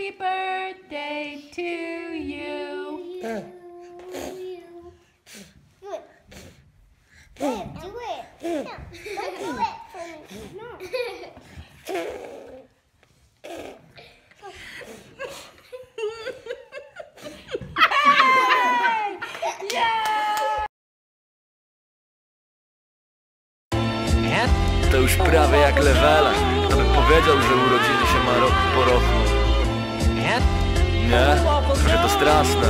Happy birthday to you. Do it. No, do it for me. No. To już prawie jak levela, kto by powiedział, że urodziny się ma rok po roku. Nie? Trochę to straszne, 29.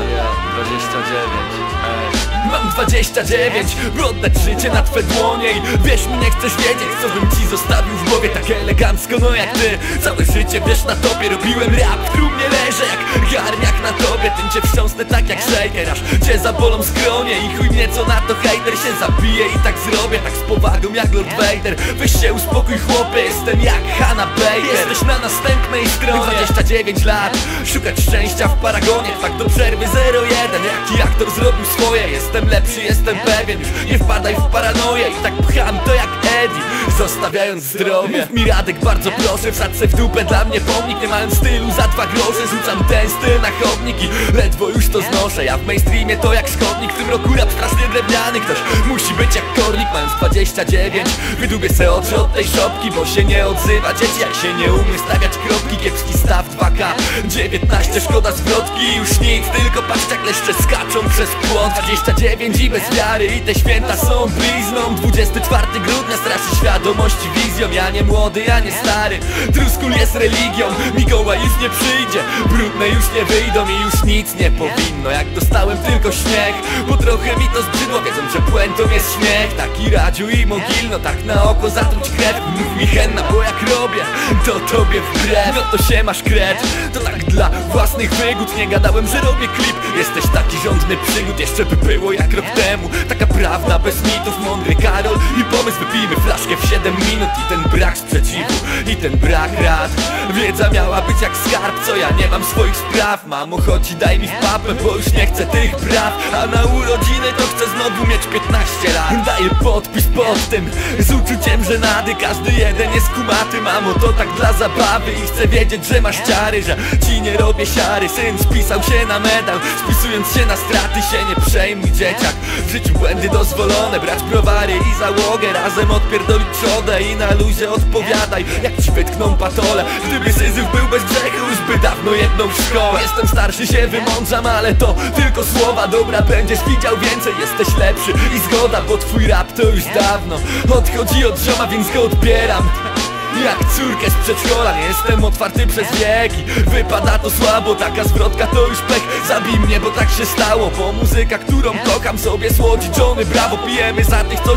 Mam 29, by oddać życie na twe dłonie. I wieś mi, nie chcesz wiedzieć, co bym ci zostawił w głowie. Tak elegancko, no jak ty. Całe życie wiesz na tobie, robiłem rap. Tu mnie leży jak garniak na tobie. Tym cię wstrząsnę tak jak shaker, aż cię zabolą skronie. I chuj mnie co na to, hejter się zabije. I tak zrobię, tak z powagą jak Lord Vader. Weź się uspokój chłopie, jestem jak Hanna Baker. Jesteś na następnej stronie. 29 lat, szukać szczęścia w paragonie. Fakt do przerwy 01, jaki aktor zrobił swoje. Jestem lepszy, jestem pewien, już nie wpadaj w paranoję. I tak pcham to jak Eddie, zostawiając zdrowie. Mów mi Radek, bardzo proszę, wsadź se w dupę dla mnie pomnik. Nie mając stylu za 2 grosze, rzucam ten styl na chodnik i ledwo już to znoszę. Ja w mainstreamie to jak szkodnik, w tym roku rap strasznie drewniany. Ktoś musi być jak kornik, mając 29. Wydubię se oczy od tej szopki, bo się nie odzywa dzieci, jak się nie umie stawiać kropki. Kiepski staw 2K, 19, szkoda zwrotki. Już nic, tylko patrz jak leszcze skaczą przez płot. 29 i bez wiary, i te święta są blizną. 24 grudnia straszy świadomości wizją. Ja nie młody, ja nie stary, Truskul jest religią. Mikołaj już nie przyjdzie, brudne już nie wyjdą. I już nic nie powinno, jak dostałem tylko śmiech. Bo trochę mi to zbrzydło, wiedzą, że puentą jest śmiech. Taki Radziu i Mogilno, tak na oko zatruć krew. Mów mi Henna, bo jak robię, to tobie wbrew. No to się masz kret, to tak dla własnych wygód. Nie gadałem, że robię klip, jesteś taki żądny przygód. Jeszcze by było jak rok temu, taka prawda bez mitów. Mądry Karol i pomysł, wypijmy flaszkę w 7 minut. I ten brak sprzeciwu, i ten brak rad. Wiedza miała być jak skarb, co ja nie mam swoich spraw. Mamo, chodź i daj mi w papę, bo już nie chcę tych praw. A na urodziny to chcę znowu mieć 15 lat. Daję podpis pod tym, z uczuciem żenady. Każdy jeden jest kumaty, mamo, to tak dla zabawy. I chcę wiedzieć, że masz ciary, że ci nie robię siary. Syn spisał się na medal, spisując się na straty. Się nie przejmuj dzieciak, w życiu błędy dozwolone. Brać browary i załogę, razem odpierdolić trzodę. I na luzie odpowiadaj, jak ci wytkną patole. Gdyby Syzyf był bez grzechu, już by dawno jedną w szkołę. Jestem starszy, się wymądrzam, ale to tylko słowa. Dobra, będziesz widział więcej, jesteś lepszy i zgoda. Bo twój rap to już dawno odchodzi od zioma, więc go odbieram jak córkę z przedszkola. Nie jestem otwarty przez wieki, wypada to słabo, taka zwrotka to już pech. Zabij mnie, bo tak się stało, bo muzyka, którą kocham, sobie słodzi Johnny Bravo. Pijemy za tych, co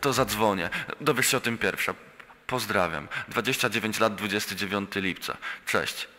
to zadzwonię. Dowiesz się o tym pierwsza. Pozdrawiam. 29 lat, 29 lipca. Cześć.